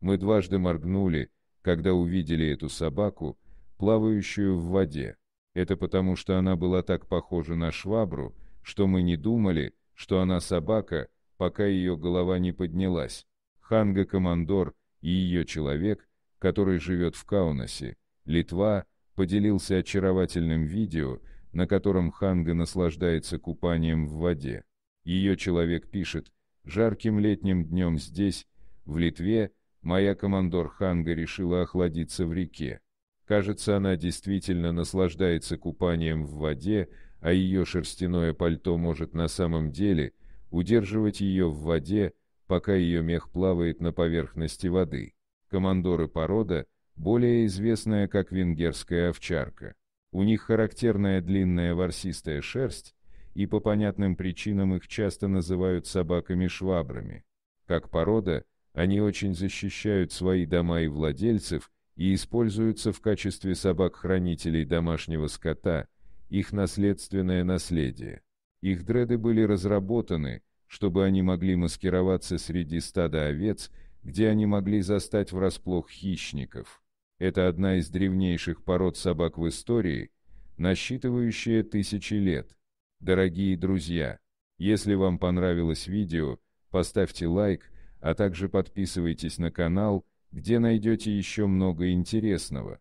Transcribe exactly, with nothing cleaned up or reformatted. Мы дважды моргнули, когда увидели эту собаку, плавающую в воде. Это потому, что она была так похожа на швабру, что мы не думали, что она собака, пока ее голова не поднялась. Ханга комондор и ее человек, который живет в Каунасе, Литва, поделился очаровательным видео, на котором Ханга наслаждается купанием в воде. Ее человек пишет: «Жарким летним днем здесь, в Литве, моя комондор Ханга решила охладиться в реке. Кажется, она действительно наслаждается купанием в воде, а ее шерстяное пальто может на самом деле удерживать ее в воде, пока ее мех плавает на поверхности воды». Комондоры порода, более известная как венгерская овчарка. У них характерная длинная ворсистая шерсть, и по понятным причинам их часто называют собаками-швабрами. Как порода, они очень защищают свои дома и владельцев, и используются в качестве собак-хранителей домашнего скота, их наследственное наследие. Их дреды были разработаны, чтобы они могли маскироваться среди стада овец, где они могли застать врасплох хищников. Это одна из древнейших пород собак в истории, насчитывающая тысячи лет. Дорогие друзья, если вам понравилось видео, поставьте лайк, а также подписывайтесь на канал, где найдете еще много интересного.